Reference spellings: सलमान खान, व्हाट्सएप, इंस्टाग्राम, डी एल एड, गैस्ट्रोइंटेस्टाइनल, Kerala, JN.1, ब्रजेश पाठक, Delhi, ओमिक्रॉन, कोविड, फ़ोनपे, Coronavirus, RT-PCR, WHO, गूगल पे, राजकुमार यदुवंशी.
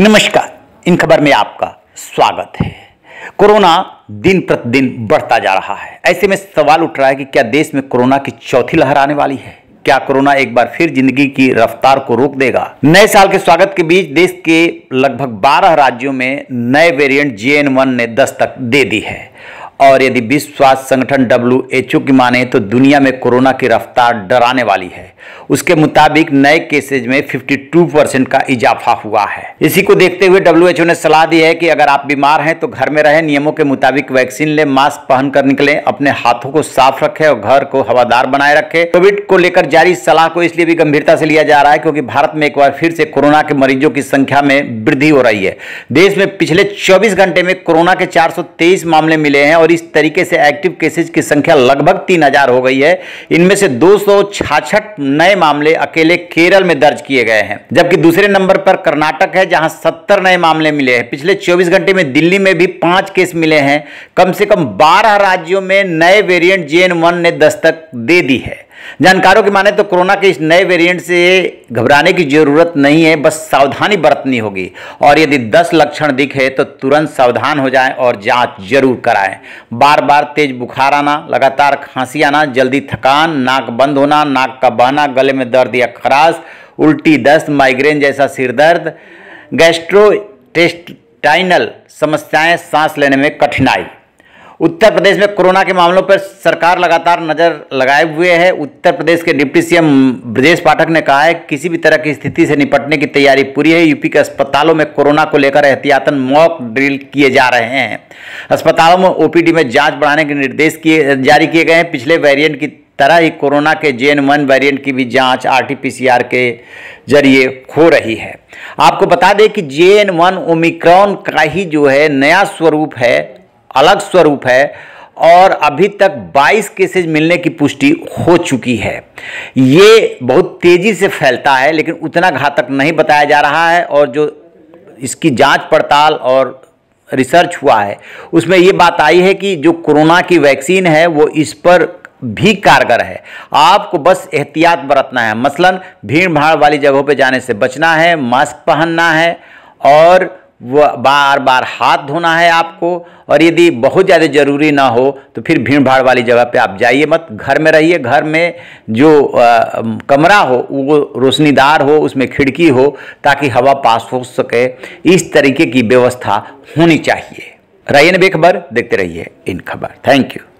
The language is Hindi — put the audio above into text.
नमस्कार, इन खबर में आपका स्वागत है। कोरोना दिन प्रतिदिन बढ़ता जा रहा है। ऐसे में सवाल उठ रहा है कि क्या देश में कोरोना की चौथी लहर आने वाली है? क्या कोरोना एक बार फिर जिंदगी की रफ्तार को रोक देगा? नए साल के स्वागत के बीच देश के लगभग 12 राज्यों में नए वेरिएंट JN.1 ने दस्तक दे दी है और यदि विश्व स्वास्थ्य संगठन WHO की माने तो दुनिया में कोरोना की रफ्तार डराने वाली है। उसके मुताबिक नए केसेज में 52% का इजाफा हुआ है। इसी को देखते हुए WHO ने सलाह दी है कि अगर आप बीमार हैं तो घर में रहें, नियमों के मुताबिक वैक्सीन लें, मास्क पहनकर निकलें, अपने हाथों को साफ रखें और घर को हवादार बनाए रखें। कोविड को लेकर जारी सलाह को इसलिए भी गंभीरता से लिया जा रहा है क्योंकि भारत में एक बार फिर से कोरोना के मरीजों की संख्या में वृद्धि हो रही है। देश में पिछले 24 घंटे में कोरोना के 423 मामले मिले हैं और इस तरीके से एक्टिव केसेज की संख्या लगभग 3000 हो गई है। इनमें से 266 नए मामले अकेले केरल में दर्ज किए गए हैं, जबकि दूसरे नंबर पर कर्नाटक है जहां 70 नए मामले मिले हैं। पिछले 24 घंटे में दिल्ली में भी 5 केस मिले हैं। कम से कम 12 राज्यों में नए वेरिएंट JN.1 ने दस्तक दे दी है। जानकारों की माने तो कोरोना के इस नए वेरिएंट से घबराने की जरूरत नहीं है, बस सावधानी बरतनी होगी और यदि 10 लक्षण दिखे तो तुरंत सावधान हो जाएं और जांच जरूर कराएं। बार बार तेज बुखार आना, लगातार खांसी आना, जल्दी थकान, नाक बंद होना, नाक का बहना, गले में दर्द या खराश, उल्टी, दस्त, माइग्रेन जैसा सिरदर्द, गैस्ट्रोइंटेस्टाइनल समस्याएं, सांस लेने में कठिनाई। उत्तर प्रदेश में कोरोना के मामलों पर सरकार लगातार नज़र लगाए हुए है। उत्तर प्रदेश के डिप्टी सीएम ब्रजेश पाठक ने कहा है कि किसी भी तरह की स्थिति से निपटने की तैयारी पूरी है। यूपी के अस्पतालों में कोरोना को लेकर एहतियातन मॉक ड्रिल किए जा रहे हैं। अस्पतालों में ओपीडी में जांच बढ़ाने के निर्देश जारी किए गए हैं। पिछले वेरिएंट की तरह ही कोरोना के JN.1 वेरिएंट की भी जांच RT-PCR के जरिए हो रही है। आपको बता दें कि JN.1 ओमिक्रॉन का ही जो है नया स्वरूप है, अलग स्वरूप है और अभी तक 22 केसेज मिलने की पुष्टि हो चुकी है। ये बहुत तेज़ी से फैलता है लेकिन उतना घातक नहीं बताया जा रहा है और जो इसकी जांच पड़ताल और रिसर्च हुआ है उसमें ये बात आई है कि जो कोरोना की वैक्सीन है वो इस पर भी कारगर है। आपको बस एहतियात बरतना है, मसलन भीड़ भाड़ वाली जगहों पर जाने से बचना है, मास्क पहनना है और बार बार हाथ धोना है आपको। और यदि बहुत ज़्यादा ज़रूरी ना हो तो फिर भीड़ भाड़ वाली जगह पे आप जाइए मत, घर में रहिए। घर में जो कमरा हो वो रोशनीदार हो, उसमें खिड़की हो ताकि हवा पास हो सके। इस तरीके की व्यवस्था होनी चाहिए। रहिए बेखबर, देखते रहिए इन खबर। Thank you.